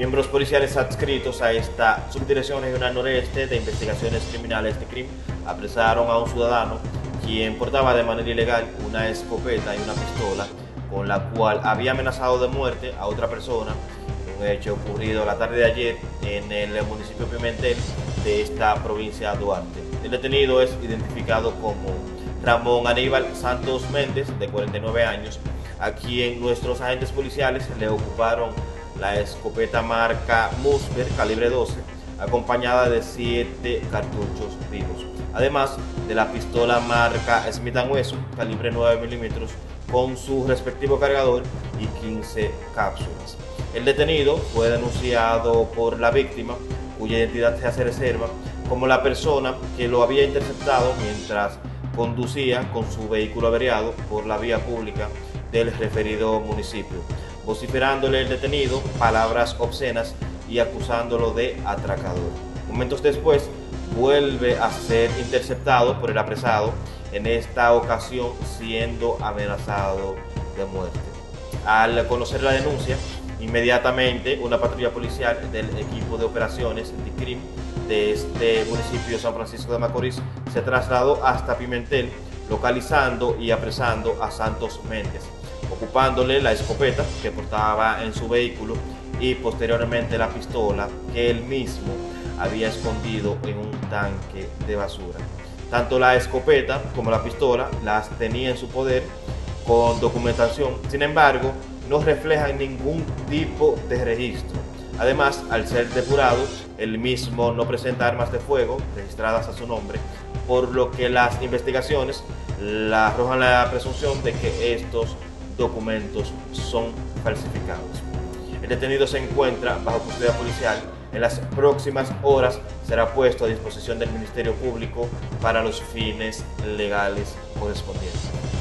miembros policiales adscritos a esta Subdirección Regional Noreste de Investigaciones Criminales de CRIM apresaron a un ciudadano quien portaba de manera ilegal una escopeta y una pistola con la cual había amenazado de muerte a otra persona, un hecho ocurrido la tarde de ayer en el municipio Pimentel de esta provincia Duarte. El detenido es identificado como Ramón Aníbal Santos Méndez, de 49 años, a quien nuestros agentes policiales le ocuparon la escopeta marca Mossberg calibre 12, acompañada de 7 cartuchos vivos, además de la pistola marca Smith & Wesson calibre 9 milímetros con su respectivo cargador y 15 cápsulas. El detenido fue denunciado por la víctima, cuya identidad se hace reserva, como la persona que lo había interceptado mientras conducía con su vehículo averiado por la vía pública del referido municipio, vociferándole el detenido palabras obscenas y acusándolo de atracador. Momentos después vuelve a ser interceptado por el apresado, en esta ocasión siendo amenazado de muerte. Al conocer la denuncia, inmediatamente una patrulla policial del Equipo de Operaciones Anticrim de este municipio San Francisco de Macorís se trasladó hasta Pimentel, localizando y apresando a Santos Méndez, ocupándole la escopeta que portaba en su vehículo y posteriormente la pistola que él mismo había escondido en un tanque de basura. Tanto la escopeta como la pistola las tenía en su poder con documentación, sin embargo no reflejan ningún tipo de registro. Además, al ser depurado, el mismo no presenta armas de fuego registradas a su nombre, por lo que las investigaciones arrojan la presunción de que estos documentos son falsificados. El detenido se encuentra bajo custodia policial. En las próximas horas será puesto a disposición del Ministerio Público para los fines legales correspondientes.